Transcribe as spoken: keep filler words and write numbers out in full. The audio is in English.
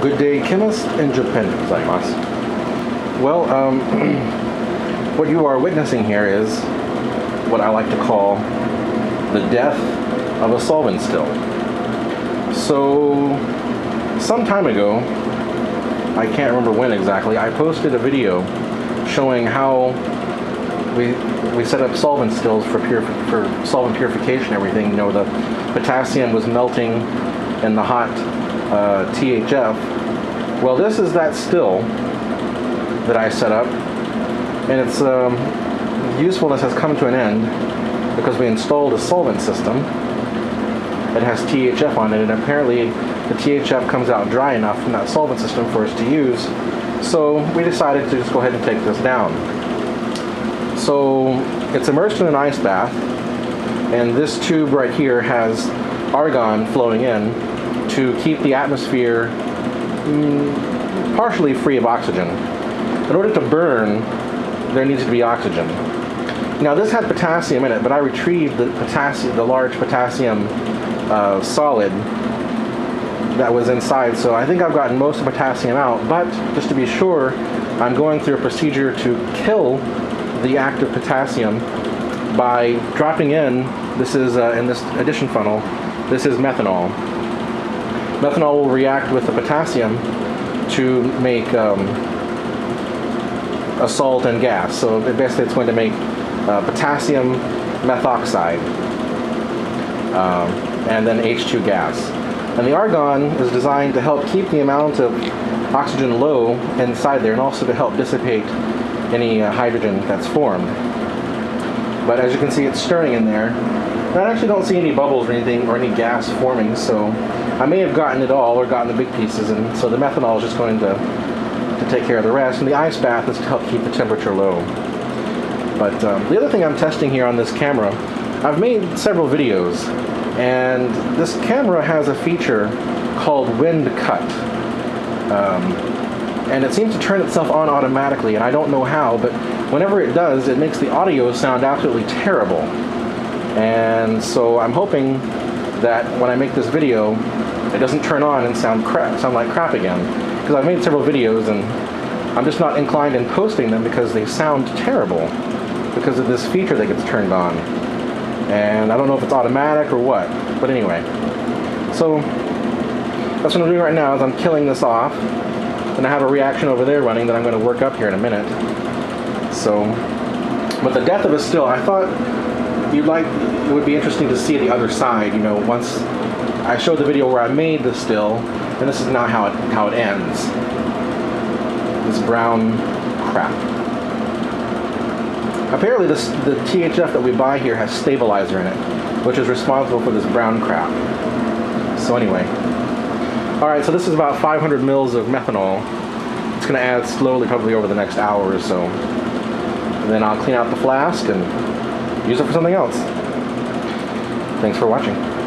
Good day, chemist in Japan. Well, um, what you are witnessing here is what I like to call the death of a solvent still. So, some time ago, I can't remember when exactly, I posted a video showing how we we set up solvent stills for pure for solvent purification and everything. You know, the potassium was melting in the hot uh, T H F. Well, this is that still that I set up, and its um, usefulness has come to an end because we installed a solvent system that has T H F on it, and apparently the T H F comes out dry enough from that solvent system for us to use. So we decided to just go ahead and take this down. So it's immersed in an ice bath, and this tube right here has argon flowing in to keep the atmosphere mm, partially free of oxygen. In order to burn, there needs to be oxygen. Now this had potassium in it, but I retrieved the potassium, the large potassium uh, solid that was inside, so I think I've gotten most of the potassium out, but just to be sure, I'm going through a procedure to kill the active potassium by dropping in, this is uh, in this addition funnel, this is methanol. Methanol will react with the potassium to make um, a salt and gas, so basically it's going to make uh, potassium methoxide um, and then H two gas. And the argon is designed to help keep the amount of oxygen low inside there and also to help dissipate any uh, hydrogen that's formed. But as you can see, it's stirring in there. And I actually don't see any bubbles or anything or any gas forming, so I may have gotten it all or gotten the big pieces, and so the methanol is just going to, to take care of the rest. And the ice bath is to help keep the temperature low. But um, the other thing I'm testing here on this camera, I've made several videos, and this camera has a feature called Wind Cut. Um, and it seems to turn itself on automatically, and I don't know how, but whenever it does, it makes the audio sound absolutely terrible. And so I'm hoping that when I make this video, it doesn't turn on and sound crap, sound like crap again. Because I've made several videos, and I'm just not inclined in posting them because they sound terrible because of this feature that gets turned on. And I don't know if it's automatic or what, but anyway. So that's what I'm doing right now is I'm killing this off, and I have a reaction over there running that I'm going to work up here in a minute. So, but the death of it still, I thought you'd like, it would be interesting to see the other side, you know, once I showed the video where I made the still, and this is not how it, how it ends. This brown crap. Apparently this, the T H F that we buy here has stabilizer in it, which is responsible for this brown crap. So anyway. Alright, so this is about five hundred mils of methanol. It's going to add slowly probably over the next hour or so. And then I'll clean out the flask and use it for something else. Thanks for watching.